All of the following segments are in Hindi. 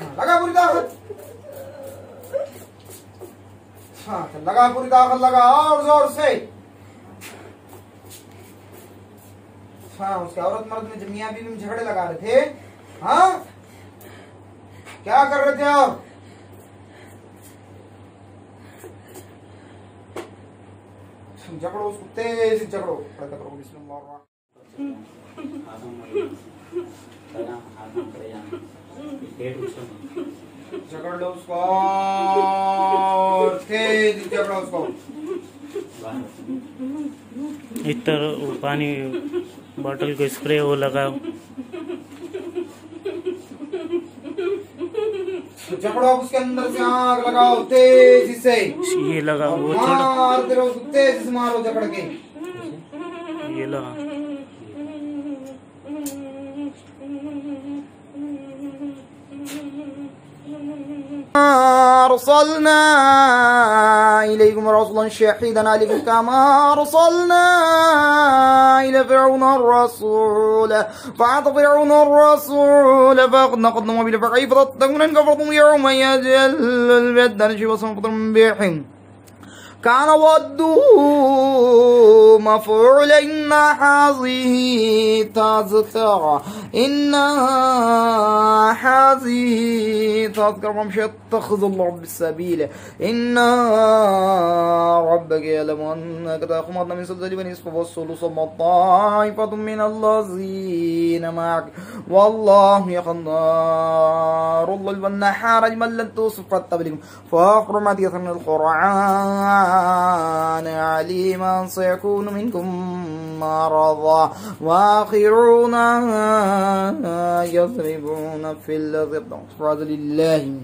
लगा पूरी ताकत। हाँ तो लगा पूरी ताकत, लगा और जोर से। हाँ उसके औरत मर्द में मियां बीवी में झगड़े लगा रहे थे। हाँ क्या कर रहे थे आप? झगड़ो उसको तेज झगड़ो करो। झगड़ लो उसको तेज झगड़ो उसको। इस तरह पानी बोतल को स्प्रे वो लगाओ। झगड़ो उसके अंदर से आग लगाओ तेजी से। ये लगाओ वो मार दे रहो तेज से मारो झगड़ के। ये लगाओ رسلنا إليكم رسولا شهيدا عليكم كما رسلنا إلى فرعون الرسول فعصى فرعون الرسول فأغرقنا فكيف تتقون إن كفرتم يوم يجل البدن شيئا قدر مبيح كان وده مفعولا إن هذه تذكرة إن هذه تذكرة فمن اتخذ الله بالسبيل إن ربك يعلم أنك قد أخرجنا من سبيل بني إسرائيل والثلث والطائفة من الذين معك والله يختار الليل والنهار أجمل لن توصف التبليغ فاقرأ ما تيسر من القرآن أنا عليما سيكون منكم مرضى وآخرون يضربون في الأرض لله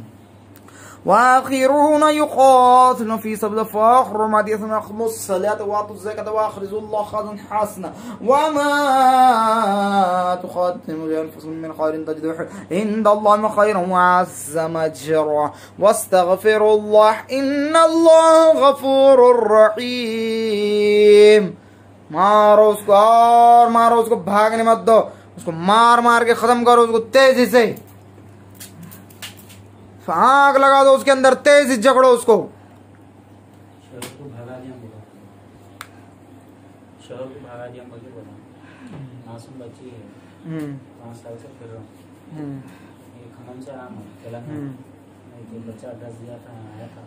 وآخرون يقاتلون في سبيل فاخر ما ديثن أقموا الصلاة وآتوا الزكاة وأخرجوا الله خيرا حسنا وما تقدموا لأنفسكم من خير تجدوه عند الله خيرا وأعز مجرا واستغفروا الله إن الله غفور رحيم। मारो उसको और मारो उसको, भागने मत दो उसको, मार मार के खत्म करो उसको तेजी से। आग लगा दो उसके अंदर तेज झगड़ो उसको। मासूम बच्ची है 5 साल से फिर ये खनन से आम है तेलंगाना। ये बच्चा 10 दिया था आया था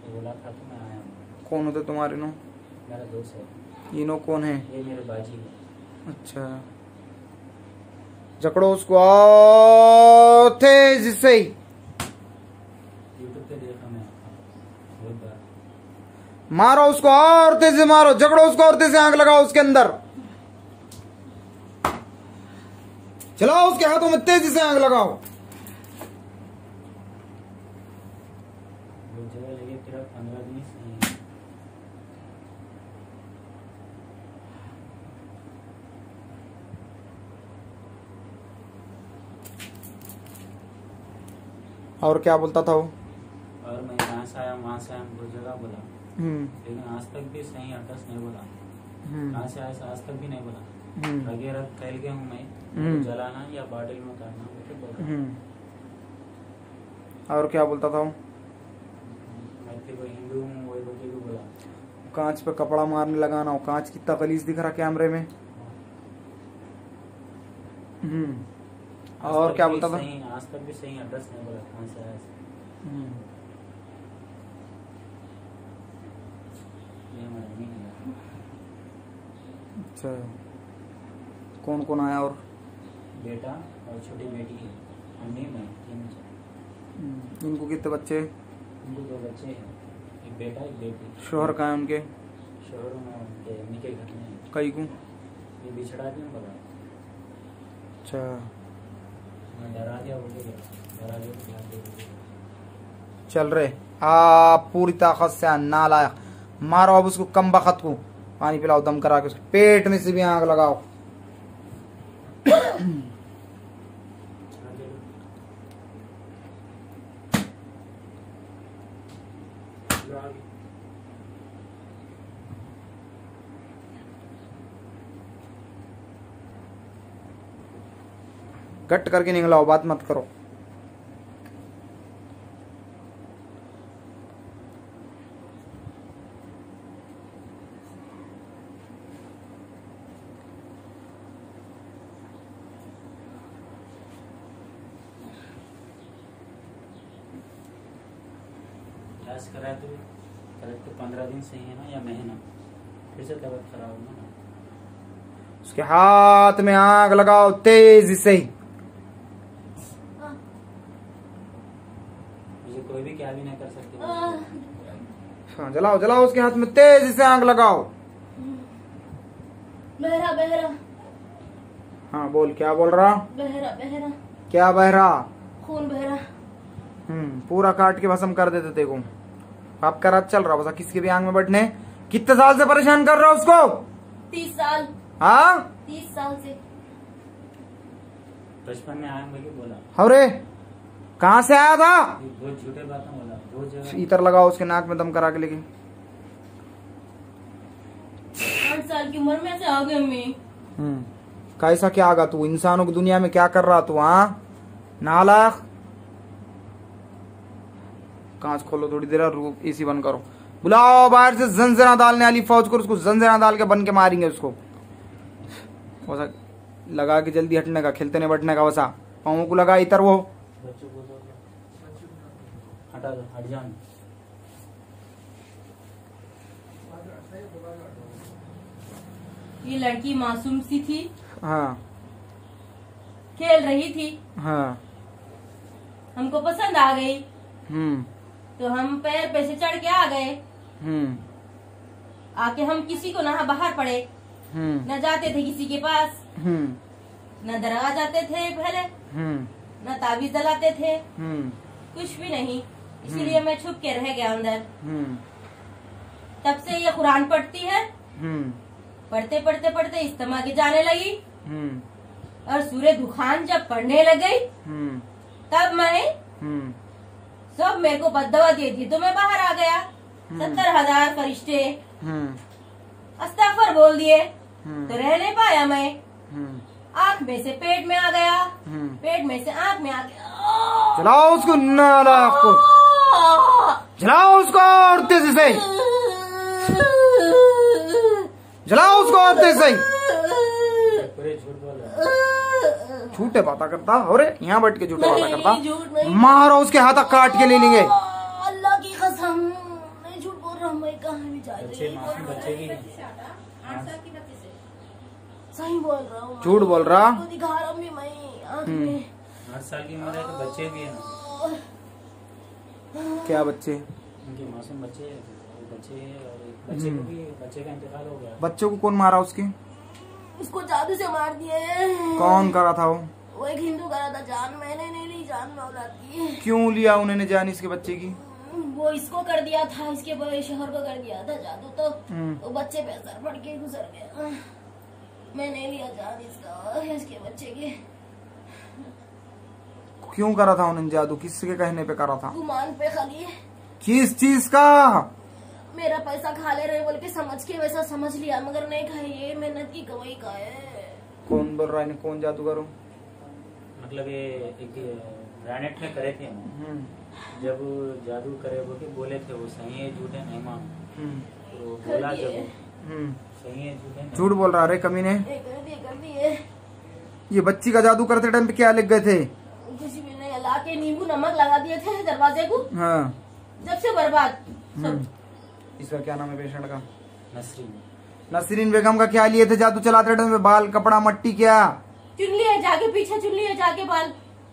तो बोला था कि मैं आया हूँ। कौन होते तुम्हारे नो? मेरा दोस्त है। इनो कौन है? ये मेरे बाजी है। अच्छा झगड़ो उसको तेज से। मारो उसको और तेज से मारो, झगड़ो उसको और तेज से, आंख लगाओ उसके अंदर, चलाओ उसके हाथों में तेजी से आंख लगाओ। और क्या बोलता था वो? और मैं यहाँ से आया दो जगह बोला लेकिन आज तक भी सही एड्रेस नहीं बोला। यहाँ से आया आज तक भी नहीं बोला। रगे रग फैल गया हूँ मैं, जलाना या बॉटल में करना तो बोला। और क्या बोलता था वो? मैं तो हिंदू हूँ वही बोलते भी बोला। कांच पे कपड़ा मारने लगाना हो, कांच कितना गलीज दिख रहा कैमरे में। और क्या बोलता था? आज तक भी सही एड्रेस नहीं बोला। कहां से आया? ये मम्मी है। अच्छा कौन कौन आया? और बेटा और छोटी बेटी है। मम्मी मैं 3। इनको कितने बच्चे? इनको 2 बच्चे हैं, एक बेटा एक बेटी। शोहर कहाँ है उनके? शोहर उनके मम्मी के घर में। कई को ये बिछड़ा भी बोला। अच्छा चल रहे आप पूरी ताकत से ना लाया। मारो अब उसको कम बखत को, पानी पिलाओ दम करा के, उसके पेट में से भी आग लगाओ। कट करके निकलाओ, बात मत करो। इलाज कराया तो करेक्ट 15 दिन से ही है ना या महीना, फिर से तबीयत खराब होगा ना। उसके हाथ में आग लगाओ तेजी से। मुझे कोई भी क्या भी नहीं कर सकते। जलाओ जलाओ उसके हाथ में तेजी से आग लगाओ। बहरा बहरा। हाँ बोल, क्या बोल रहा? बहरा बहरा। क्या बहरा? खून बहरा। पूरा काट के भस्म कर देते तेको। पाप का राज चल रहा बसा किसके भी आंग में बैठने। कितने साल से परेशान कर रहा उसको? 30 साल। हाँ 30 साल से। बचपन में आंग में क्यों बोला? अरे कहाँ से आया था? बहुत झूठे बातें बोला, बहुत जगह। इतर लगाओ उसके नाक में दम करा के लेके। 8 साल की उम्र में से आ गए मैं। कैसा क्या आगा तू? इंसानों की दुनिया में क्या कर रहा तू? हाँ नालायक। कांच खोलो थोड़ी देर, रूप एसी बंद करो। बुलाओ बाहर से जंजीरा डालने वाली फौज को, उसको जंजीरा डाल के बन के मारेंगे उसको। वैसा लगा के जल्दी हटने का, खेलते नहीं बैठने का। वैसा पाओ को लगा इतर वो हटा दो, हट जाओ। ये लड़की मासूम सी थी। हाँ खेल रही थी। हाँ हमको पसंद आ गई। तो हम पैर पे से चढ़ के आ गए। आके हम किसी को ना बाहर पड़े, न जाते थे किसी के पास, न दरगाह जाते थे पहले, न ताबीज जलाते थे, कुछ भी नहीं। इसीलिए मैं छुप के रह गया अंदर। तब से ये कुरान पढ़ती है। पढ़ते पढ़ते पढ़ते इस्तेमा के जाने लगी। और सूरह दुखान जब पढ़ने लग गई तब मैं सब मेरे को बददुआ दी थी, तो मैं बाहर आ गया। 70,000 फरिश्ते अस्तगफर बोल दिए तो रह नहीं पाया मैं। आँख में से पेट में आ गया, पेट में से आँख में आ गया। जलाओ उसको, नालायक को जलाओ उसको और तेजी से जलाओ उसको और तेजी से। झूठे बाता करता, और यहाँ बैठ के झूठे बाता करता। मारो उसके हाथ काट के ले लेंगे। अल्लाह की कसम मैं झूठ बोल रहा हूँ। मैं सही बोल रहा हूँ, झूठ बोल रहा दिखा रहा हूँ। 8 साल की उम्र है तो बच्चे भी है। क्या बच्चे? उनके मासूम बच्चे बच्चे का इंतकाल हो गया। बच्चों को कौन मारा? उसके उसको जादू से मार दिए। कौन करा था वो? वो एक हिंदू करा था। जान मैंने नहीं ली, जान में औलाद की। क्यों लिया उन्होंने जान इसके बच्चे की? वो इसको कर दिया था, इसके बड़े शहर को कर दिया था जादू। तो बच्चे पे असर पड़ के गुजर गया। मैंने लिया जान इसका, इसके बच्चे के। क्यों करा था उन्होंने जादू? किसके कहने पे करा था? गुमान पे खाली। किस चीज का? मेरा पैसा खा ले रहे बोल के समझ के वैसा समझ लिया, मगर नहीं खाई। ये मेहनत की गवाही का है। कौन बोल रहा है? कौन जादूगर? मतलब ये एक ग्रेनेट में करे थे। जब जादू करे बोल बोले थे वो सही है झूठ है नहीं मानो। तो बोला जब सही है झूठ है। झूठ बोल रहा रे कमीने। ये बच्ची का जादू करते टाइम पे क्या लिख गए थे? कुछ भी नहीं, ला के नींबू नमक लगा दिए थे दरवाजे को। हाँ जब से बर्बाद। इसका क्या नाम है पेशेंट का? नसरीन। नसरीन बेगम का क्या लिए थे जादू चलाते टाइम पे? बाल कपड़ा मट्टी क्या चुन लिए जाके पीछे, चुन लिए जाके बाल।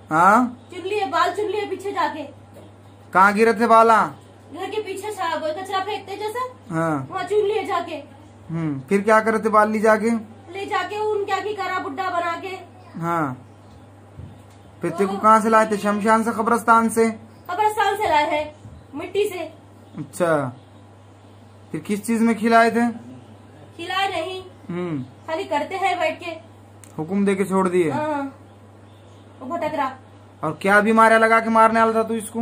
हाँ चुन लिए बाल, चुन लिए पीछे जाके। कहाँ गिरे थे बाला? घर के पीछे कचरा फेंकते जैसा। हाँ वहाँ चुन लिए जाके। फिर क्या करे थे बाल? ले जाके उनके आगे करा बुड्ढा बना के। हाँ फिर तेको कहाँ से लाए थे? शमशान से, कब्रस्तान से? कब्रस्तान से लाए है, मिट्टी से। अच्छा फिर किस चीज में खिलाए थे? खिलाए नहीं, खाली करते हैं बैठ के। हुकुम दे के छोड़ दिए। वो भटक रहा। और क्या बीमारियां लगा के मारने वाला था तू इसको?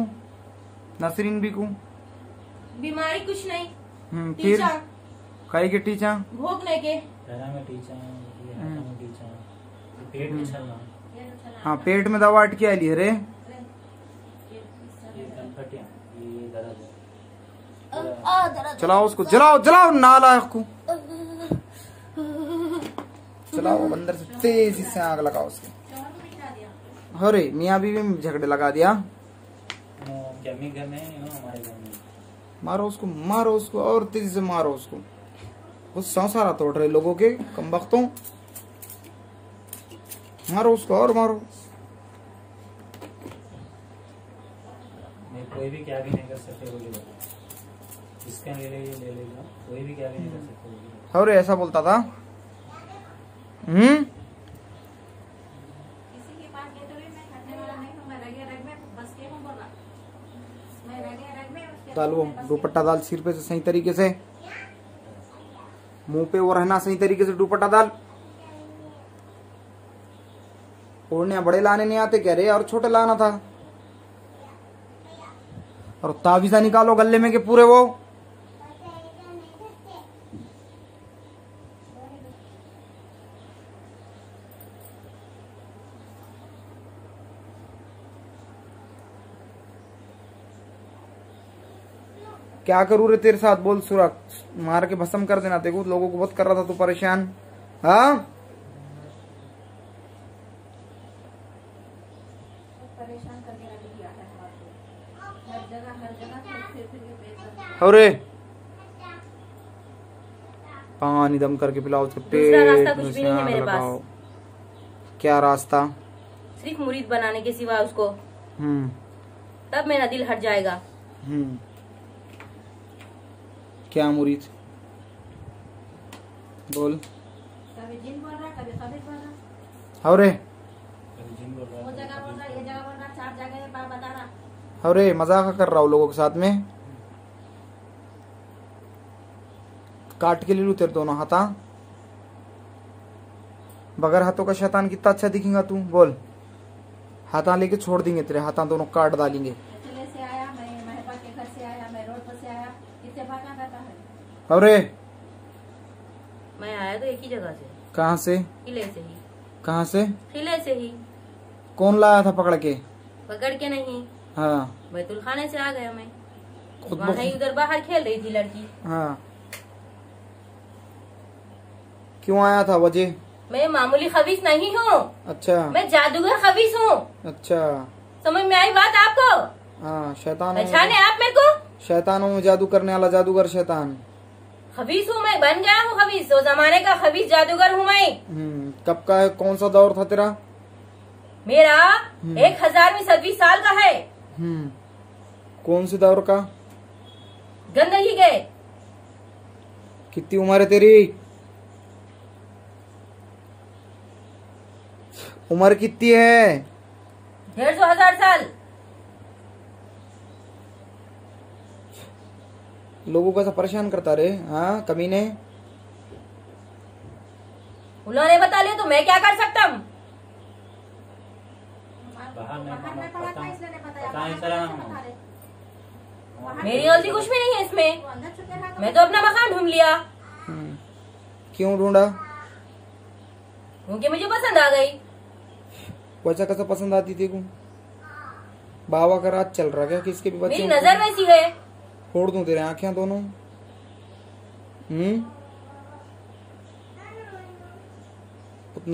नसरीन भी को बीमारी कुछ नहीं। फिर खाई के टीचा भोगने के। पेट में छलना। हाँ पेट में दवा अटकी आई है रे। चलाओ उसको, जलाओ जलाओ नालायक को। चलाओ अंदर से तेजी से आग लगाओ उसके। अरे मियाँ बीवी में झगड़े लगा दिया। मारो उसको और तेजी से मारो उसको। वो संसारा तोड़ रहे लोगों के, कमबख्तों, मारो उसको और मारो। कोई भी क्या भी नहीं कर सकते, इसका ले लेगा, कोई भी क्या भी नहीं कर सकते। और ऐसा बोलता था। डालो दुपट्टा डाल सिर पे सही तरीके से, मुंह पे वो रहना सही तरीके से, दुपट्टा डाल। ओढ़ने बड़े लाने नहीं आते कह रहे, और छोटे लाना था। और तावीजा निकालो गले में के पूरे वो। क्या करूँ रे तेरे साथ, बोल सुरख, मार के भस्म कर देना। देखो लोगों को बहुत कर रहा था तू परेशान। हाँ परेशान करने वाली, अरे पानी दम करके पिलाओ उसके पेट। दूसरा रास्ता कुछ भी नहीं है मेरे पास। क्या रास्ता? सिर्फ मुरीद बनाने के सिवा उसको। तब मेरा दिल हट जाएगा। क्या मुरीद बोल, कभी जिन बोल रहा, कभी साबित बोल रहा। हवरे वो जगह बोल रहा, ये जगह बोल रहा, चार जगह ये बात बता रहा। हवरे मजाक कर रहा हूँ लोगों के साथ में। काट के ले लू तेरे दोनों हाथा, बगैर हाथों का शैतान कितना अच्छा दिखेगा तू। बोल हाथा लेके छोड़ देंगे तेरे, हाथा दोनों काट डालेंगे। अरे मैं आया तो एक ही जगह से। कहाँ से? किले से ही। कहाँ से? किले से ही। कौन लाया था पकड़ के? पकड़ के नहीं, हाँ बैतुल खाने से आ गया मैं। वहीं उधर बाहर खेल रही थी लड़की। हाँ क्यों आया था? वजह? मैं मामूली खबीस नहीं हूँ। अच्छा मैं जादूगर खबीस हूँ। अच्छा समझ में आई बात आपको? हाँ शैतान आप मेरे को शैतानों में जादू करने वाला जादूगर शैतान खबीस हूँ मैं, बन गया हूँ खबीस। तो जमाने का खबीस जादूगर हूँ मैं। कब का है? कौन सा दौर था तेरा? मेरा 1000वीं सदी साल का है। कौन से दौर का? गंदगी गए। कितनी उम्र है तेरी? उम्र कितनी है? 1500 साल। लोगों को ऐसा परेशान करता रहे। हाँ कमीने, उन्होंने बता लिया तो मैं क्या कर सकता हूँ? मेरी गलती कुछ भी नहीं है इसमें, मैं तो अपना मकान ढूंढ लिया। क्यों ढूंढा? क्योंकि मुझे पसंद आ गई। वैसा कैसा पसंद आती थी? बाबा का राज चल रहा क्या किसके भी? मेरी नजर वैसी है। फोड़ दूं तेरे आँखें दोनों।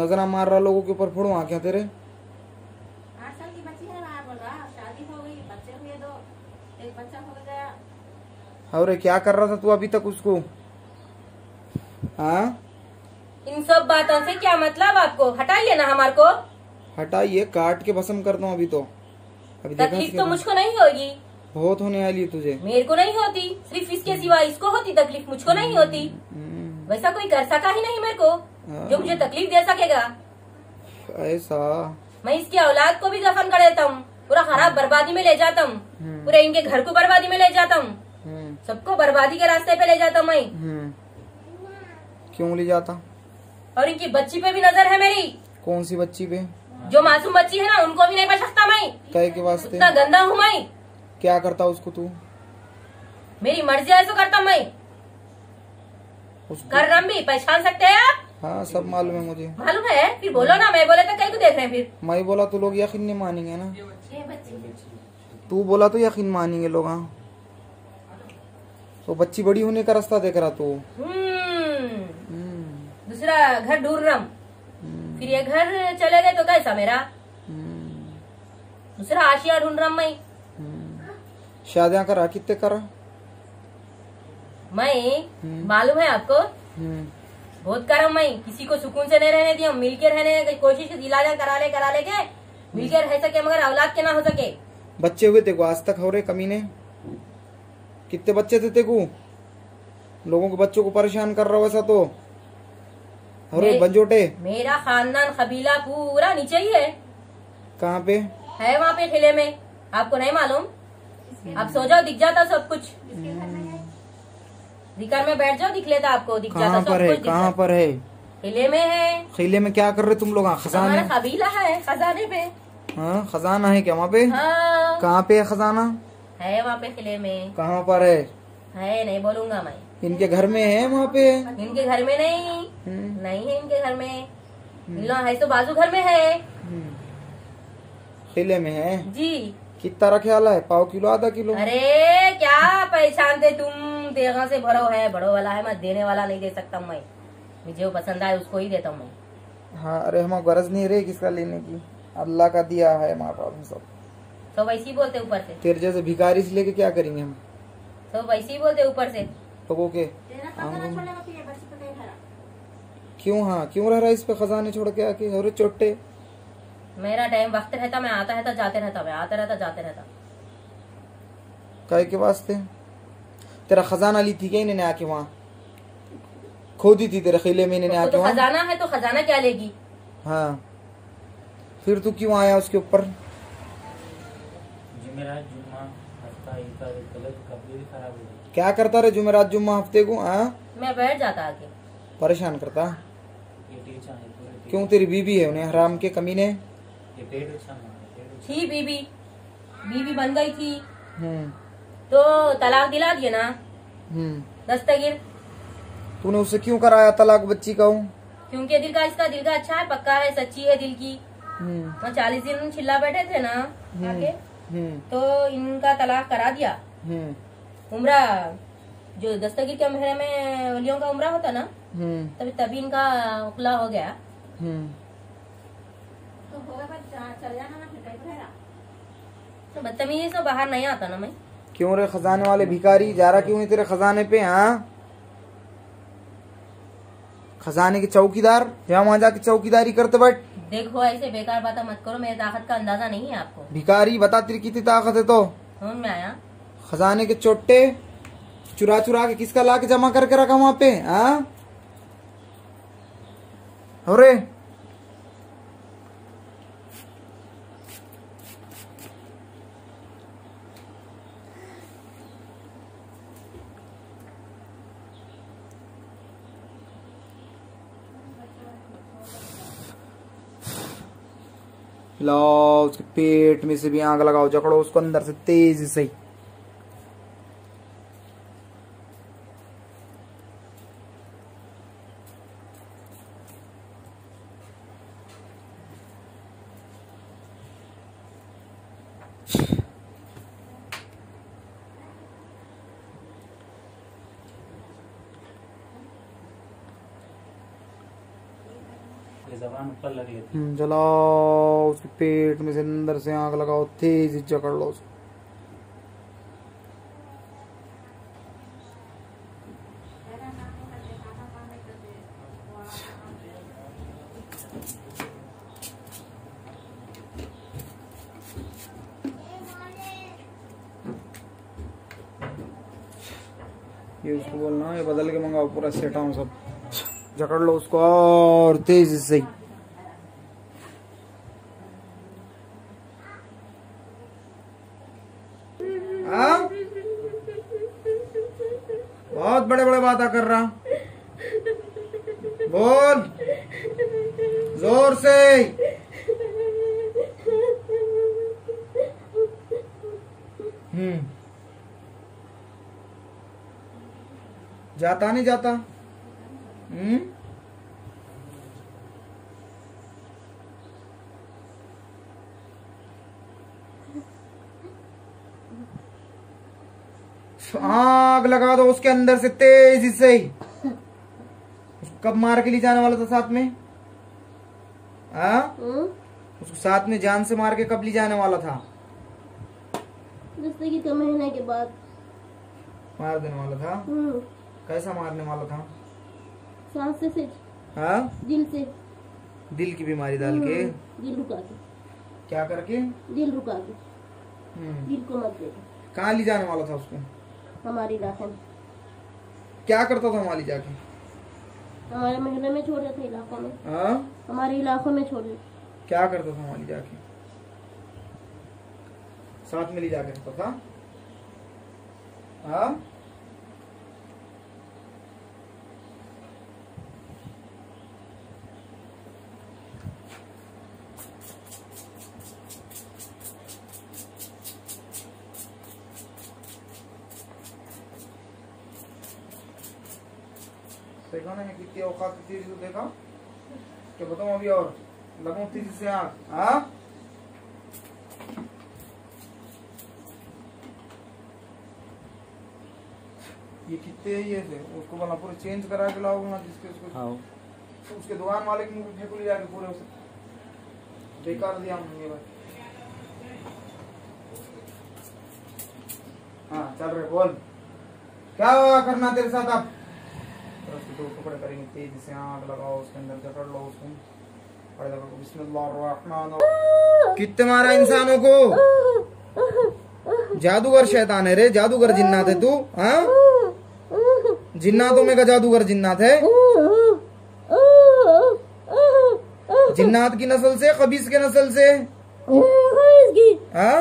नजरा मार रहा लोगों के ऊपर, फोड़ू आँखें तेरे। 8 साल की बच्ची है, वहाँ बोल रहा शादी हो गई, बच्चे हुए 2, एक बच्चा हो गया। अरे क्या कर रहा था तू अभी तक उसको? हाँ इन सब बातों से क्या मतलब आपको? हटाइए ना हमारे को, हटाइए, काट के भस्म कर दो। अभी तो तकलीफ तो मुझको नहीं होगी, बहुत होने वाली है तुझे। मेरे को नहीं होती, सिर्फ इसके सिवा इसको होती तकलीफ, मुझको नहीं होती। वैसा कोई कर सका ही नहीं मेरे को जो मुझे तकलीफ दे सकेगा। ऐसा मैं इसकी औलाद को भी दफन कर देता हूँ, पूरा खराब बर्बादी में ले जाता हूँ, पूरे इनके घर को बर्बादी में ले जाता हूँ, सबको बर्बादी के रास्ते पे ले जाता हूँ मैं। क्यों ले जाता? और इनकी बच्ची पे भी नजर है मेरी। कौन सी बच्ची पे? जो मासूम बच्ची है ना, उनको भी नहीं बच सकता मैं। कहे के वास्ते? इतना गंदा हूँ मैं। क्या करता उसको तू? मेरी मर्जी ऐसा करता मैं। कर रहा भी पहचान सकते हैं आप? हाँ सब मालूम है मुझे। मालूम है? फिर बोलो ना, मैं बोला तो कहीं को देख रहे हैं। फिर मैं बोला तो लोग यकीन नहीं मानेंगे ना, तू बोला तो यकीन मानेंगे लोग। हाँ तो बच्ची बड़ी होने का रास्ता देख रहा तू। दूसरा घर ढूंढ रहा, फिर ये घर चले गए तो कैसा मेरा। दूसरा आशिया ढूंढ रहा मैं। शादियां करा कितने करा? मैं मालूम है आपको बहुत करम, मैं किसी को सुकून से नहीं रहने दिया, मिलके रहने की कोशिश इलाजा करा ले के मिलके रह सके, मगर औलाद के ना हो सके। बच्चे हुए देखो आज तक हो रहे कमीने, कितने बच्चे थे तेको, लोगों के बच्चों को परेशान कर रहा वैसा तो बंजोटे। मेरा खानदान कबीला पूरा नीचे ही है। कहाँ पे है? वहाँ पे ठेले में, आपको नहीं मालूम? आप सो जाओ दिख जाता सब कुछ, रिकर में बैठ जाओ दिख लेता आपको, दिख जाता सब कुछ। कहाँ पर है? ठेले में है। ठेले में क्या कर रहे तुम लोग? खजाना कबीला है, खजाने पे। हाँ खजाना है क्या वहाँ पे? हाँ। कहाँ पे है खजाना? है वहाँ पे किले में। कहाँ पर है? नहीं बोलूंगा मैं। इनके घर में है वहाँ पे? इनके घर में नहीं, नहीं है इनके घर में, इन है तो बाजू घर में है, किले में है जी। कितना रखे वाला है? पाव किलो, आधा किलो? अरे क्या पहचानते तुम? देगा से भरो है, भरो वाला है, मैं देने वाला नहीं दे सकता मैं, मुझे जो पसंद आए उसको ही देता हूँ मैं। हाँ अरे हमारा गरज नहीं रहे किसका लेने की, अल्लाह का दिया है हमारा सब। तो वैसी बोलते ऊपर से, तेरे जैसे भिखारी से लेके क्या करेंगे हम? तो वैसी बोलते ऊपर से तो ओके। क्यों? हाँ क्यों रह रहा है इस पे खजाने छोड़ के आके? अरे चोटे मेरा टाइम वक्त रहता, मैं आता रहता जाते रहता, मैं आता रहता जाते रहता। काहे के वास्ते? तेरा खजाना ली थी क्या इन्होंने आके? वहाँ खोदी थी तेरे किले में इन्होंने आके? खजाना है तो खजाना क्या लेगी? हाँ फिर तू क्यों आया उसके ऊपर? जुमेरात जुम्मा हफ्ता कभी खराब हो गई। क्या करता रहे जुमेरात जुम्मा हफ्ते को? हाँ मैं बैठ जाता आगे, परेशान करता। क्यों तेरी बीबी है उन्हें हराम के कमीने? थी बीबी बन गई थी तो तलाक दिला दिया ना दस्तगीर। तूने उससे क्यों कराया तलाक बच्ची का? क्योंकि दिल का, इसका दिल का अच्छा है, पक्का है, सच्ची है दिल की। 40 दिन छिल्ला बैठे थे ना आगे, तो इनका तलाक करा दिया। उम्रा जो दस्तगीर के महीने में वलियों का उम्रा होता ना, तभी इनका उकला हो गया। तो हो बदतमीजी से बाहर नहीं आता ना मैं। क्यों रे खजाने वाले भिखारी, जा रहा क्यों नहीं तेरे खजाने पे? हाँ खजाने के चौकीदार, यहाँ वहाँ जाके चौकीदारी करते बैठ। देखो ऐसे बेकार बातें मत करो, मेरी ताकत का अंदाजा नहीं है आपको। भिखारी बता तेरी कितनी ताकत है? तो समझ में आया? खजाने के चोट्टे चुरा के किसका ला के जमा करके रखा वहाँ पे? हाँ अरे लाओ उसके पेट में से भी आग लगाओ, जकड़ो उसको अंदर से तेजी से। जबान ऊपर लग लेती है। जलाओ उसके पेट में से अंदर से आग लगाओ, तेज जकड़ लो उसको। ये उसको बोलना ये बदल के मंगाओ पूरा सेटा हूँ सब, जकड़ लो उसको और तेजी से। बहुत बड़े बड़े बातें कर रहा, बोल जोर से। जाता नहीं जाता? आग लगा दो उसके अंदर से तेजी से। कब मार के ले जाने वाला था साथ में? आ? उसको साथ में जान से मार के कब ले जाने वाला था? दस्तगीर के महीने के बाद मार देने वाला था। कैसा मारने वाला था? सांस से। हाँ? दिल से। दिल की बीमारी डाल के? दिल रुका के। क्या करके? दिल रुका के। दिल को मत दे। कहाँ ले जाने वाला था उसको? हमारी इलाके में। क्या करता था हमारी जाके? हमारे महीने में छोड़ देते इलाकों में। हाँ? हमारे इलाकों में छोड़ देते। क्या करता था हमारी जाके? साथ में ले जाके रखता था। हाँ? देखा ना मैं कितनी औकात तेजी से देखा कि बताऊं अभी और लगाऊं तेजी से आँख। हाँ ये कितने ये थे उसको बना पूरे चेंज करा के लाओ ना जिसके उसको। हाँ उसके दुकान मालिक मुझे बिल्कुल ले जाके पूरे उसे बेकार दिया मुझे भाई। हाँ चल रहे बोल क्या करना तेरे साथ आप टुकड़े करेंगे तेजी से। आग लगाओ उसके अंदर जकड़ लो उसको और लगाओ बिस्मिल्लाह। कितने मारा इंसानों को। जादूगर शैतान है रे, जादूगर जिन्नात है तू। हाँ जिन्नातों में का जादूगर जिन्नात है। जिन्नात की नस्ल से, खबीस के नस्ल से। हाँ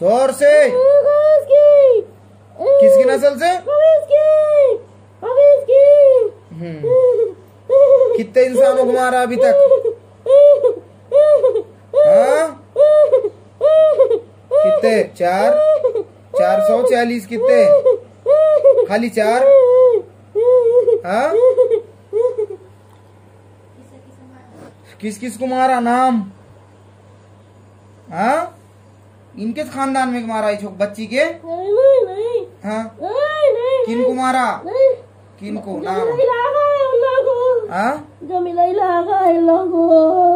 शोर से किसकी नस्ल से? कितने इंसानों को मारा अभी तक। हाँ कितने? 440 कितने? खाली 4। हाँ किस किस को मारा नाम? हाँ इनके खानदान में मारा इस बच्ची के। हाँ किन को मारा? किनको नाम? जमीला इलाका है लोगो।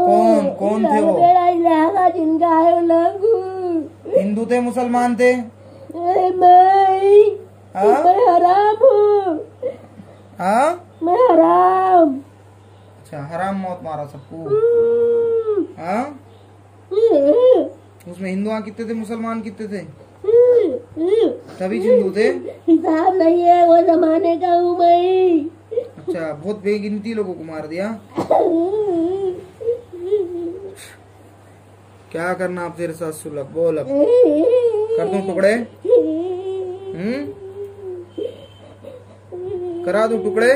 कौन कौन थे वो? मेरा इलाका जिनका है लोगो। हिंदू थे, मुसलमान थे? मैं हराम हूँ। मैं हराम। अच्छा हराम मौत मारा सबको। हाँ उसमें हिंदुआ कितने थे, मुसलमान कितने थे? सभी हिंदू थे। हिसाब नहीं है वो जमाने का हूँ मैं। अच्छा बहुत बेगिनती लोगों को मार दिया। क्या करना आप तेरे साथ सुलभ बोल। अब कर दूं टुकड़े? करा दूं टुकड़े?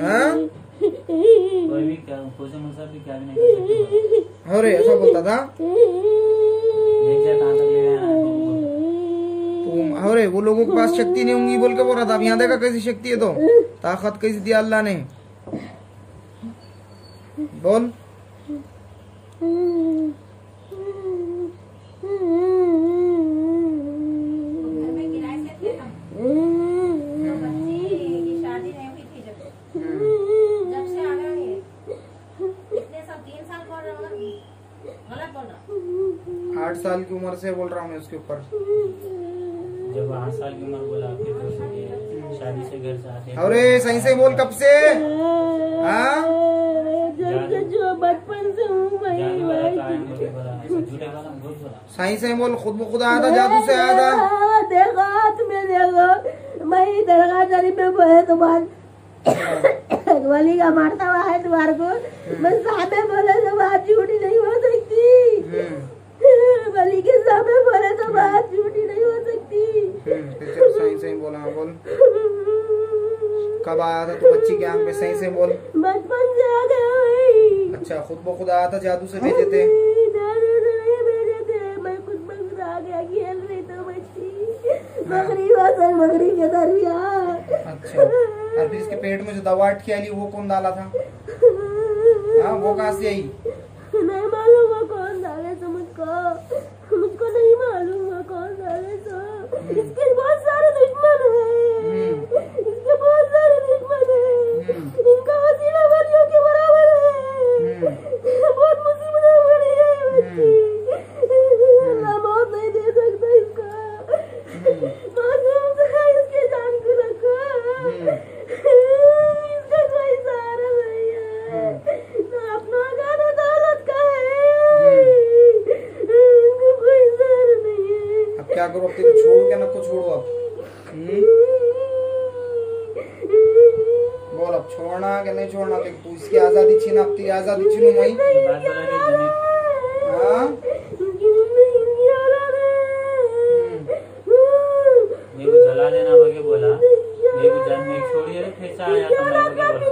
हाँ हो रहे ऐसा बोलता था। अरे वो लोगों के पास शक्ति नहीं होंगी बोल के बोल रहा था। अब यहाँ देखा कैसी शक्ति है, तो ताकत कैसी दिया अल्लाह ने। बोल तो 8 साल की उम्र से बोल रहा हूँ मैं उसके ऊपर। जब 8 साल की उम्र बोला फिर शादी से घर से आते। अरे सही से बोल कब से? हाँ बचपन से हूँ भाई। सही से बोल, खुद ब खुद आया था जादू से आया था। देखा तुम्हें देखो मैं दरगाह शरीफ में बोले तुम्हारे वली का मारता हुआ है तुम्हारे को। मैं सामने बोले तो बात झूठी नहीं हो सकती। वली के सामने बोले तो बात झूठी नहीं हो सकती। सही सही बोला। बोल कब आया था तू बच्ची के आंख में? सही से बोल। बचपन से आ गया। अच्छा खुद ब खुद आया था जादू से भेजे थे? जादू से नहीं भेजे थे, मैं खुद ब खुद आ गया। खेल रही तो बच्ची बकरी वासन बकरी के दरिया। अच्छा और फिर इसके पेट में जो दवा अटकी आई वो कौन डाला था? हाँ वो कहाँ से आई? नहीं मालूम वो कौन डाले तो मुझको नहीं मालूम वो कौन डाले तो। इसके बहुत सारे दुश्मन है, इसके बहुत सारे दुश्मन है। इनका वसीला वलियों के बराबर है। बहुत मुसीबत पड़ी है बच्ची। अल्लाह मौत नहीं दे सकता इसका। मासूम है इसके जान को क्या करो, अपने छोड़ के नक को छोड़ो अब। बोल अब छोड़ना कि नहीं छोड़ना, तू इसकी आजादी छीना, अपनी आजादी छीनो भाई। हाँ मेरे को जला देना बगे बोला, मेरे को जान में छोड़िए रे फिर से आ जाता मैं बगे बोला।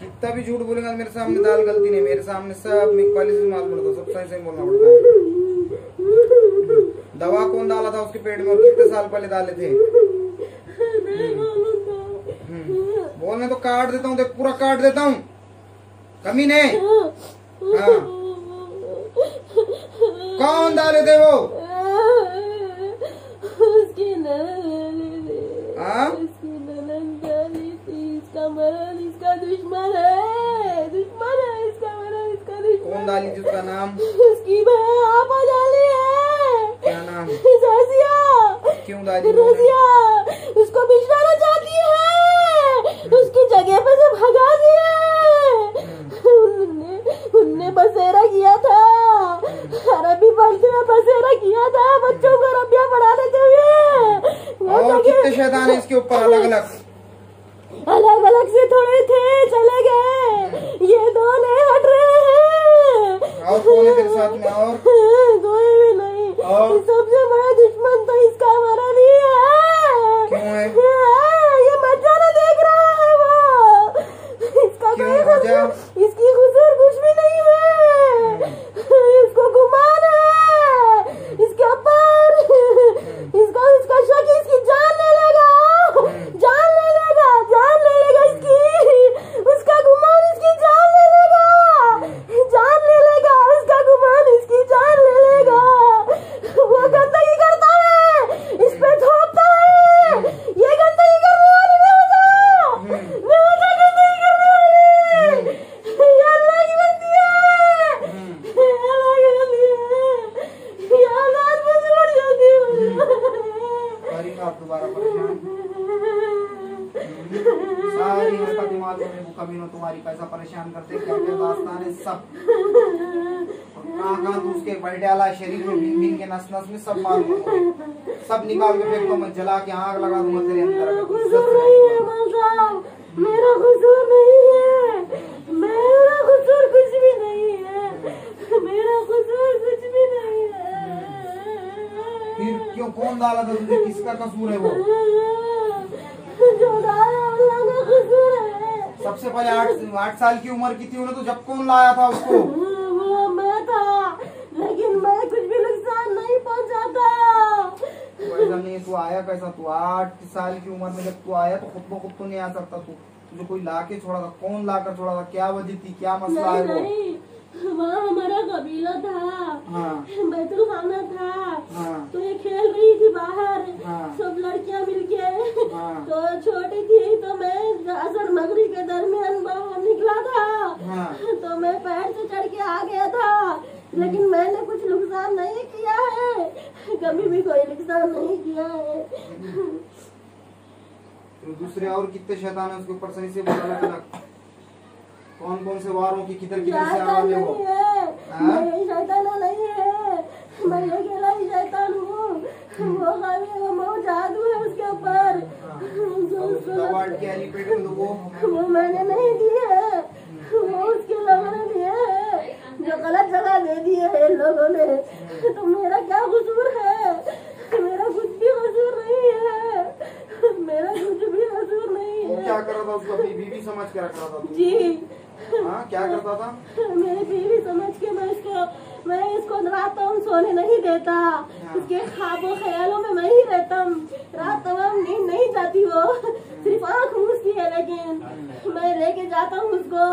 कितना भी झूठ बोलेगा मेरे सामने, दाल गलती नहीं मेरे सामने, सब मैं पहले से मालूम पड़ता, सब सही सही बोलना पड़ता है। दवा कौन डाला था उसके पेट में और कितने साल पहले डाले थे? बोल मैं तो काट देता हूँ, देख पूरा काट देता हूँ, कमी नहीं। हाँ कौन डाले थे वो? उसकी ननद डाली थी। इसका मरद इसका दुश्मन है, दुश्मन है इसका मरद इसका दुश्मन। कौन डाली थी? उसका नाम उसकी आपा डाली है। क्या नाम? रजिया। क्यों डाली? रजिया उसको बिछाना चाहती है, उसकी जगह पे से भगा दिया। उनने बसेरा किया था, अरबी भाषा में बसेरा किया था, बच्चों को अरबिया पढ़ाने के लिए। और कितने शैतान है इसके ऊपर, अलग अलग अलग अलग से थोड़े थे चले गए, ये दो नहीं हट रहे हैं। और कौन है तेरे साथ में? और कोई भी नहीं। सबसे बड़ा दुश्मन तो इसका हमारा नहीं है। क्यों है ये मजारा देख रहा है वो? इसका कोई हुजूर, इसकी हुजूर कुछ भी नहीं है, इसको गुमान है इसके ऊपर, इसको इसका शक, इसकी जान ले लेगा, जान ले लेगा, जान ले लेगा इसकी, उसका गुमान इसकी जान ले लेगा, जान ले लेगा, उसका गुमान इसकी जान ले लेगा। वो गंदगी करता है, इस पे थोपता है, ये गंदगी कर शरीर में बीन बीन के नस नस में सब मार दूंगा, सब निकाल के फेंक दो, मैं जला के आग लगा दूंगा तेरे अंदर। मेरा हुजूर नहीं है, मेरा हुजूर कुछ भी नहीं है, मेरा हुजूर कुछ भी नहीं है। फिर क्यों कौन डाला था तुझे, किसका कसूर है वो? जो डाला अल्लाह का कसूर है। सबसे पहले 8 साल की उम्र की थी उन्हें, तो जब कौन लाया था उसको? वो मैं था, लेकिन मैं कुछ भी नुकसान नहीं पहुंचाता। नहीं तू आया कैसा? तू 8 साल की उम्र में जब तू आया तो खुद ब खुद तो नहीं आ सकता, तू तुझे कोई लाके छोड़ा था, कौन लाकर छोड़ा था, क्या वजह थी, क्या मसला है? नहीं वहाँ हमारा कबीला था, हाँ। बैतुलखाना था, हाँ। तो ये खेल रही थी बाहर, हाँ। सब लड़कियाँ मिल के, हाँ। तो छोटी थी तो मैं असर मगरी के दरमियान बाहर निकला था, हाँ। तो मैं पैर से चढ़ के आ गया था, लेकिन मैंने कुछ नुकसान नहीं किया है, कभी भी कोई नुकसान नहीं किया है। तो दूसरे और कितने शैतान है उसके ऊपर, सही से बोला कौन कौन से वारों की किधर किधर से आ रहे हो? मैं शैतान नहीं है, मैं अकेला ही शैतान हूँ। वो खाली वो जादू है उसके ऊपर, वो मैंने नहीं दी है, वो उसके लोगों ने दिए है, जो गलत जगह दे दी है इन लोगों ने। तो मेरा क्या हुजूर है? मेरा कुछ भी हुजूर नहीं है, मेरा कुछ भी हुजूर नहीं है। क्या कर रहा था उसको? अपनी बीवी समझ के रख रहा था तू? जी हाँ। क्या करता था? मेरी बीवी समझ के मैं इसको रात-रात सोने नहीं देता, उसके ख्वाबों ख्यालों में मैं ही रहता हूँ, रात-रात नींद नहीं जाती, वो सिर्फ आँख मूंदती है, लेकिन मैं लेके जाता हूँ उसको।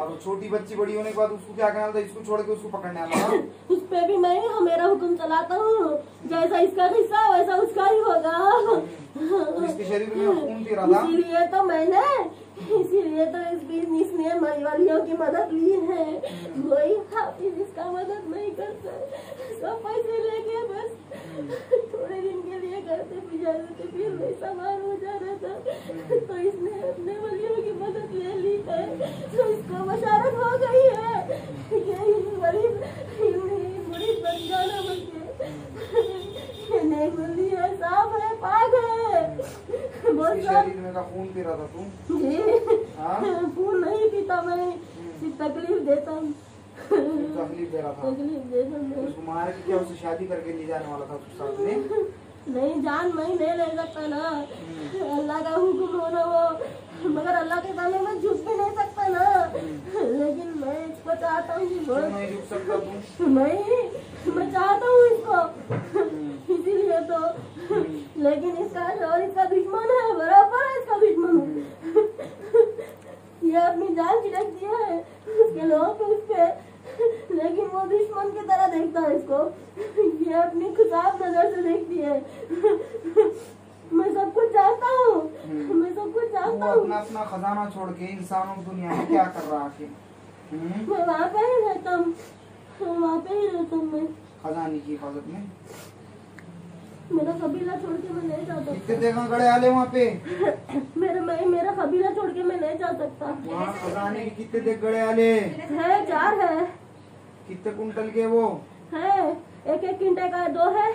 और छोटी बच्ची बड़ी होने के बाद उसको क्या करना था? इसको छोड़ के उसको पकड़ने आना था। उस पे भी मैं मेरा हुक्म चलाता हूँ, जैसा इसका हिस्सा वैसा उसका ही होगा। इसके शरीर में खून गिरा था, इसीलिए तो मैंने इसने मरवालियों की मदद ली है। कोई हाफिज इसका मदद नहीं करता, सब पैसे लेके बस थोड़े दिन के लिए करते गुजारते, फिर वैसा मार हो जा रहा था, तो इसने अपने वलियों की मदद ले ली है, तो इसको बशारत हो गई है। फोन पी रहा था तू? फोन नहीं पीता मैं, तकलीफ देता हूँ। तकलीफ दे रहा था, उसको मार के क्या उसे शादी करके ले जाने वाला था साथ में? नहीं जान नहीं ले सकता ना, अल्लाह का हुक्म हो ना वो, मगर अल्लाह के दाने में झुक भी नहीं सकता ना। लेकिन मैं इसको चाहता हूँ, मैं चाहता हूँ इसको, इसीलिए तो। लेकिन इसका और इसका दुश्मन है, बराबर है इसका दुश्मन। ये अपनी जान छिड़क दिया है उसके लोग उस पर, लेकिन वो दुश्मन की तरह देखता है इसको। ये अपनी खराब नजर से देखती है। मैं सब कुछ जानता हूँ, मैं सब कुछ जानता हूँ। अपना अपना खजाना छोड़ के इंसानों की दुनिया में क्या कर रहा है? मैं वहाँ पे ही रहता हूँ, वहाँ पे ही रहता हूँ मैं, खजाने की हिफाजत में। मेरा कबीला छोड़ के मैं नहीं जा सकता। कितने देखा गड़े आले वहाँ पे? मेरा कबीला छोड़ के मैं नहीं जा सकता। वहाँ खजाने की कितने देख गड़े आले है? चार है। कितने कुंटल के वो है? एक एक किंटे का दो है,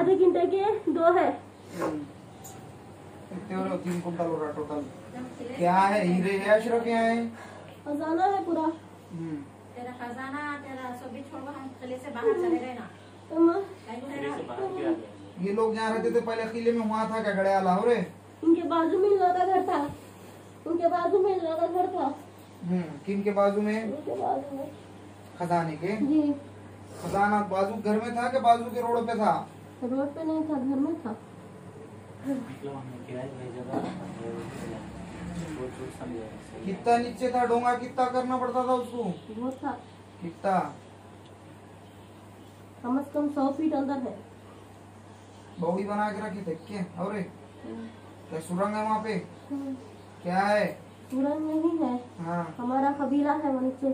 आधे किंटे के दो है। कितने हो रहे? 3 कुंटल हो रहा टोटल। क्या है हीरे है अशरफ? क्या है खजाना है पूरा तेरा खजाना। तेरा सभी छोड़ो, हम किले से बाहर चले गए ना। ये लोग यहाँ रहते थे पहले किले में, वहाँ था क्या गड़ियाला? हो रे उनके बाजू में लोग का घर था, उनके बाजू में लोग का घर था। किन के बाजू में? उनके बाजू में खजाने के। जी खजाना बाजू घर में था कि बाजू के रोड पे था? रोड पे नहीं था, घर में था। कितना नीचे था डोंगा? कितना करना पड़ता था उसको? वो था कितना? कम से कम 100 फीट अंदर है। बॉडी बना के रखी थी क्या? और क्या सुरंग है वहाँ पे? क्या है? सुरंग नहीं है। हाँ। हमारा कबीला है वो नीचे।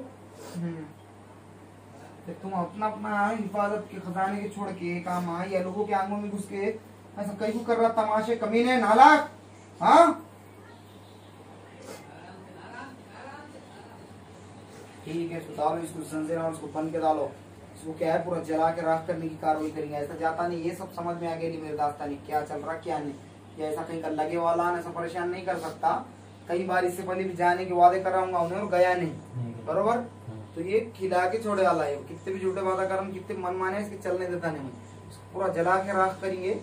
तो तुम अपना अपना हिफाजत के खजाने के छोड़ के काम आ, या लोगों के आंगनों में घुस के ऐसा कहीं को कर रहा तमाशे? कमीने नालायक। हाँ ठीक है, इसको डालो, इसको संजरा, उसको बंद के डालो। इसको क्या है पूरा जला के राख करने की कार्रवाई करेंगे। ऐसा जाता नहीं, ये सब समझ में आ गया नहीं मेरे दास्तानी क्या चल रहा क्या नहीं। ये ऐसा कहीं लगे वाला ऐसा परेशान नहीं कर सकता। कई बार इससे पहले भी जाने के वादे कराऊंगा उन्हें और गया नहीं, बरोबर। तो ये खिला के छोड़े वाला है, कितने भी झूठे वादा कर, कितने मनमाने इसके चलने देता नहीं। इसको पूरा जला के राख करेंगे,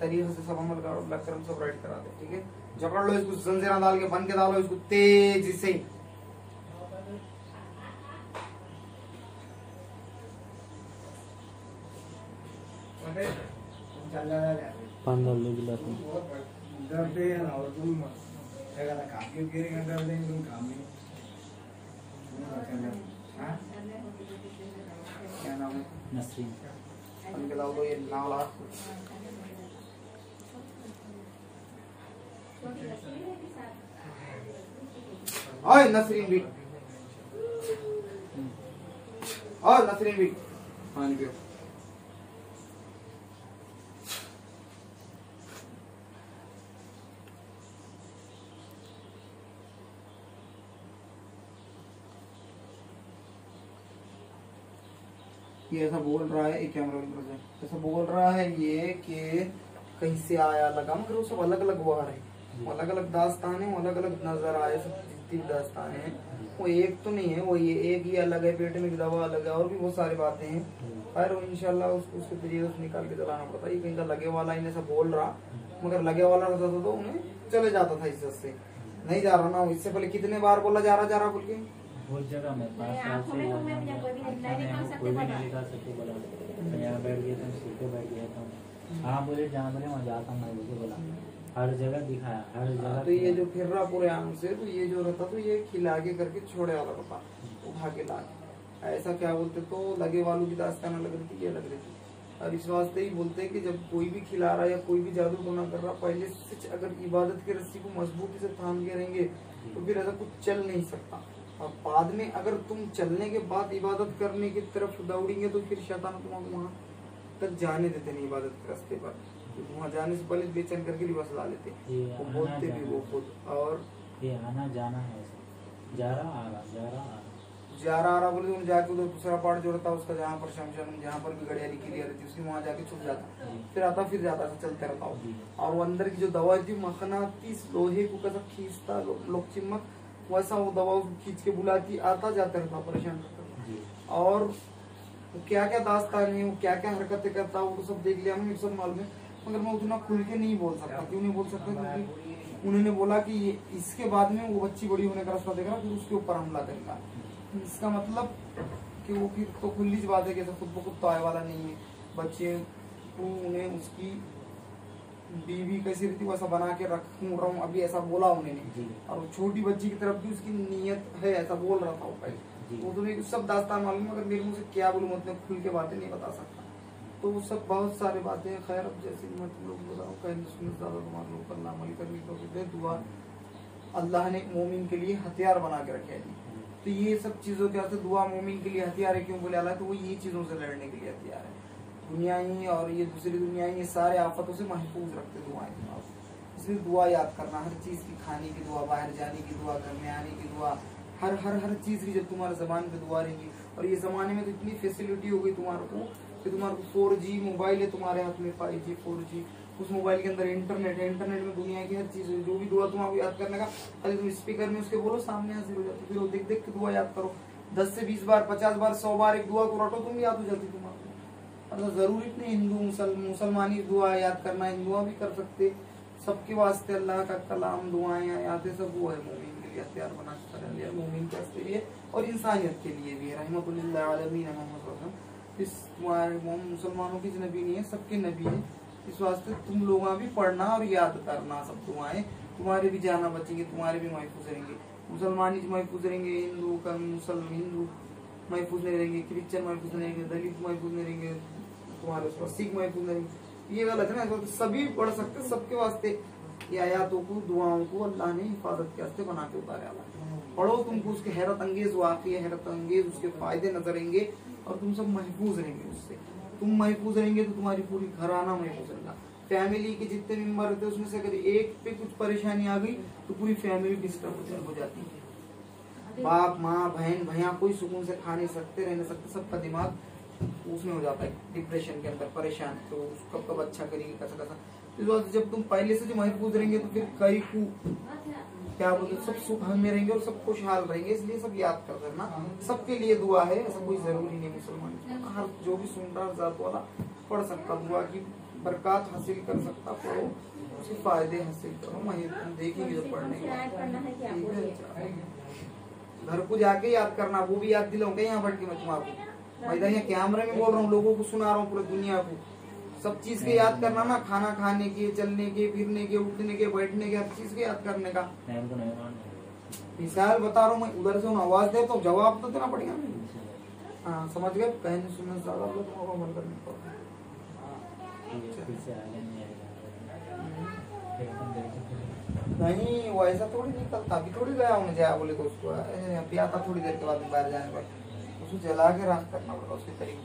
तरीके से सब अमल करो, लकरम सब राइट करा दो। ठीक है, जकड़ लो इसको, जंजीरा डाल के बन के डालो इसको तेजी से। क्या नाम है? नसरीन। ये नसरीन भी और नसरीन भी पानी पियो। ये ऐसा बोल रहा है, एक कैमरा से ऐसा बोल रहा है ये कि कहीं से आया लगा, मगर वो सब अलग अलग वार है, अलग अलग दास्तान है, अलग अलग नजर आए। सब जितनी दास्तान है वो एक तो नहीं है, वो ये एक ही अलग है। पेट में की दवा अलग है और भी बहुत सारी बातें हैं। खैर वो इंशाल्लाह उसको उसके तरीके से निकाल के चलाना पड़ता है। ये कहीं का लगे वाला ही ऐसा बोल रहा, मगर लगे वाला होता था तो उन्हें चले जाता था इज्जत से। नहीं जा रहा ना, इससे पहले कितने बार बोला जा रहा बोल के बहुत जगह में हर जगह दिखाया, हर जगह। तो ये जो फिर रहा पूरे आम से, तो ये जो रहता तो ये खिला के करके छोड़े वाला पता उठा के ला ऐसा क्या बोलते, तो लगे वालों की दास्तान लग रही थी, ये लग रही थी। और इस वास्ते ही बोलते हैं कि जब कोई भी खिला रहा या कोई भी जादू टोना कर रहा, पहले से अगर इबादत की रस्सी को मजबूती से थाम के रहेंगे तो फिर ऐसा कुछ चल नहीं सकता। और बाद में अगर तुम चलने के बाद इबादत करने की तरफ दौड़ेंगे तो फिर शैतान तुम्हें वहाँ तक जाने देते नहीं, इबादत के रास्ते पर। वहाँ जाने से पहले बेचैन करके लिबास ला लेते, वो बोलते भी वो खुद। और ये आना जाना है, जा रहा आ रहा, जा रहा आ रहा, 11 अरब जाके उधर दूसरा पार्ट जोड़ता उसका, जहाँ पर शमशान जहाँ पर भी गड़ियाली की रहती उसकी वहाँ जाके छुप जाता, फिर आता चलते रहता हूँ। और वो अंदर की जो दवा थी मखनातीस लोहे को कैसा खींचता लोग चिमक वैसा वो दवा खींच के बुलाती, आता जाता रहता परेशान करता। और क्या क्या दास्तानी है, क्या क्या हरकतें करता वो सब देख लिया हमने, सब मालूम है, मगर मैं उतना खुल के नहीं बोल सकता। क्यों नहीं बोल सकता? क्योंकि उन्होंने बोला कि ये इसके बाद में वो बच्ची बड़ी होने का रास्ता देख रहा, फिर उसके ऊपर हमला करेगा। इसका मतलब कि वो फिर तो खुली सी बात है कि खुद ब खुद तो आए वाला नहीं है। बच्चे को उन्हें उसकी बीवी कैसी रहती वैसा बना के रखूँ रहा हूँ, अभी ऐसा बोला उन्होंने। और छोटी बच्ची की तरफ भी उसकी नीयत है ऐसा बोल रहा था वो पहले, वो तुम्हें सब दास्तान मालूम, मगर मेरे मुझे क्या बोलूँ, मतलब खुल के बातें नहीं बता सकता। तो वो सब बहुत सारे बातें हैं। खैर अब जैसे मैं तुम लोग बताऊँ कहीं दुआ अल्लाह ने मोमिन के लिए हथियार बना के रखे हैं। तो ये सब चीज़ों के आते दुआ मोमिन के लिए हथियार है। क्यों बोले अल्लाह? तो वो ये चीज़ों से लड़ने के लिए हथियार है, दुनियाई और ये दूसरी दुनियाई, ये सारे आफतों से महफूज रखते दुआएं। इसलिए दुआ याद करना, हर चीज़ की, खाने की दुआ, बाहर जाने की दुआ, घर में आने की दुआ, हर चीज़ की जब तुम्हारे जबान पर दुआ रहेगी। और ये ज़माने में तो इतनी फैसिलिटी हो गई तुम्हारे को कि तुम्हारे 4G मोबाइल है, तुम्हारे हाथ में 5G 4G, उस मोबाइल के अंदर इंटरनेट है, इंटरनेट में दुनिया की हर चीज़ है। जो भी दुआ तुम्हारे याद करने का, अरे तुम स्पीकर में उसके बोलो, सामने हाजिर हो जाती, फिर वो देख देख के दुआ याद करो। 10 से 20 बार 50 बार 100 बार एक दुआ को रटो, तुम याद हो जाती तुम्हारे। मतलब ज़रूरी नहीं हिंदू मुसलमानी दुआ याद करना, हिंदुआ भी कर सकते, सबके वास्ते अल्लाह का कलाम, दुआएँ याद है, सब वो है मोमिन के लिए हथियार बना, मोमिन के लिए और इंसानियत के लिए भी। रहमतुल्लिल्लाह इस मुसलमानों की नबी नहीं है, सबके नबी है। इस वास्ते तुम लोग भी पढ़ना और याद करना सब दुआएं, तुम्हारे भी जाना बचेंगे, तुम्हारे भी महफूज रहेंगे। मुसलमान महफूज रहेंगे, हिंदू का हिंदू महफूज नहीं रहेंगे, क्रिश्चन महफूज नहीं रहेंगे, दलित महफूज नहीं रहेंगे, तुम्हारे उसका सिख महफूज नहीं रहेंगे। ये गलत है ना, सभी पढ़ सकते, सबके वास्ते ये आयातों को दुआओं को अल्लाह ने हिफाजत के वास्ते बना के उतारा। पढ़ो, तुमको उसके हैरत अंगेज वाक़िए, हैरत अंगेज उसके फायदे नजर आएंगे और तुम सब महफूज रहेंगे उससे। तुम महफूज रहेंगे तो तुम्हारी पूरी घराना महफूज रहेगा। फैमिली के जितने मेम्बर होते हैं उसमें से अगर एक पे कुछ परेशानी आ गई तो पूरी फैमिली डिस्टर्ब हो जाती है। बाप माँ बहन भैया कोई सुकून से खा नहीं सकते, रह नहीं सकते, सबका दिमाग उसमें हो जाता है डिप्रेशन के अंदर, परेशान। तो कब अच्छा करेंगे, कैसा कैसा। जब तुम पहले से जो महफूज रहेंगे तो फिर कई क्या बोलते सब सुख में रहेंगे और सब खुशहाल रहेंगे। इसलिए सब याद कर करना, सबके लिए दुआ है, ऐसा कोई जरूरी नहीं। मुसलमान हर जो भी सुन रहा जात वाला पढ़ सकता, दुआ की बरकत हासिल कर सकता, पढ़ो, उसके फायदे हासिल करो। हम देखेंगे जब पढ़ने के घर को जाके याद करना, वो भी याद दिलाऊंगा यहाँ बैठ के मैं तुम्हारा इधर यहाँ कैमरे में बोल रहा हूँ, लोगों को सुना रहा हूँ, पूरी दुनिया को सब चीज के याद करना ना। खाना खाने के, चलने के, फिरने के, उठने के, बैठने के, हर चीज के याद करने का मिसाल बता रहा हूँ मैं। उधर से आवाज दे तो जवाब तो देना पड़ेगा। हाँ समझ गए, कहने सुनने ज्यादा अमल करने नहीं, वो ऐसा थोड़ी निकलता। अभी थोड़ी गया उन्हें जाया बोले तो उसको आता थोड़ी देर के बाद बाहर जाने पर उसको जला के राख करना पड़ेगा उसके तरीके से।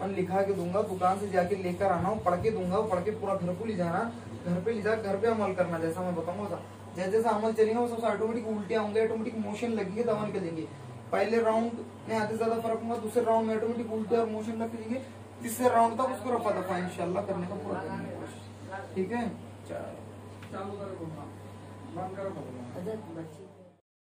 मैं लिखा के दूंगा, दुकान से जाके लेकर आना, पढ़ के दूंगा, पढ़ के पूरा घर को ले जाना, घर पे ले जाकर घर पे अमल करना। जैसा मैं बताऊंगा जैसे जैसा अमल चलेगा उससे ऑटोमेटिक उल्टियाँ होंगे, ऑटोमेटिक मोशन लगेगी तो अमल करेंगे। पहले राउंड में आधे ज्यादा फर्क होगा, दूसरे राउंड में ऑटोमेटिक उल्टिया और मोशन लग जाएंगे, तीसरे राउंड तक उसको रफा दफा इंशाल्लाह करने का पूरा कोशिश। ठीक है।